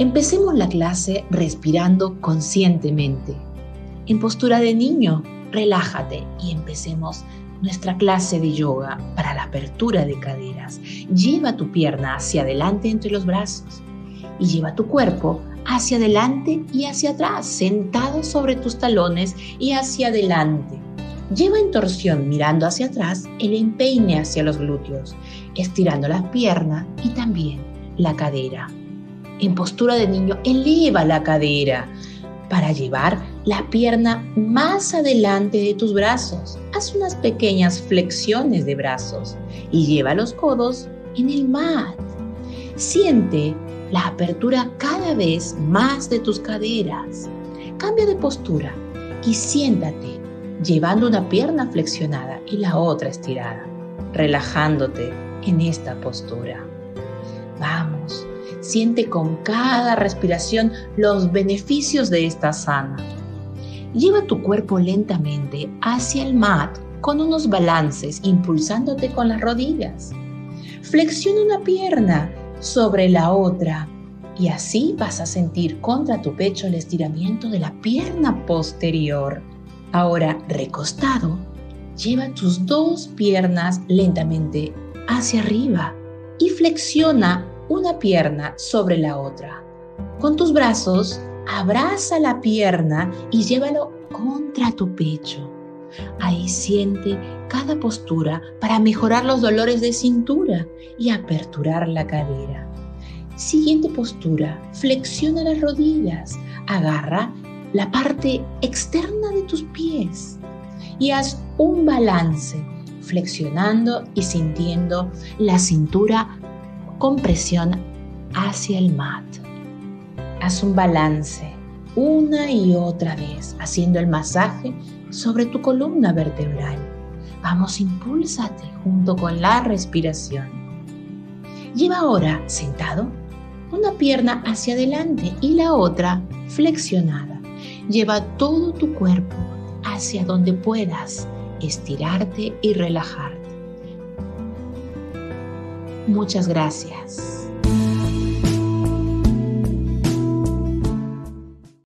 Empecemos la clase respirando conscientemente. En postura de niño, relájate y empecemos nuestra clase de yoga para la apertura de caderas. Lleva tu pierna hacia adelante entre los brazos y lleva tu cuerpo hacia adelante y hacia atrás, sentado sobre tus talones y hacia adelante. Lleva en torsión mirando hacia atrás el empeine hacia los glúteos, estirando las piernas y también la cadera. En postura de niño, eleva la cadera para llevar la pierna más adelante de tus brazos. Haz unas pequeñas flexiones de brazos y lleva los codos en el mat. Siente la apertura cada vez más de tus caderas. Cambia de postura y siéntate, llevando una pierna flexionada y la otra estirada, relajándote en esta postura. Vamos. Siente con cada respiración los beneficios de esta asana. Lleva tu cuerpo lentamente hacia el mat con unos balances, impulsándote con las rodillas. Flexiona una pierna sobre la otra y así vas a sentir contra tu pecho el estiramiento de la pierna posterior. Ahora, recostado, lleva tus dos piernas lentamente hacia arriba y flexiona una pierna sobre la otra. Con tus brazos, abraza la pierna y llévalo contra tu pecho. Ahí siente cada postura para mejorar los dolores de cintura y aperturar la cadera. Siguiente postura, flexiona las rodillas, agarra la parte externa de tus pies y haz un balance, flexionando y sintiendo la cintura con presión hacia el mat. Haz un balance una y otra vez, haciendo el masaje sobre tu columna vertebral. Vamos, impúlsate junto con la respiración. Lleva ahora, sentado, una pierna hacia adelante y la otra flexionada. Lleva todo tu cuerpo hacia donde puedas estirarte y relajarte. Muchas gracias.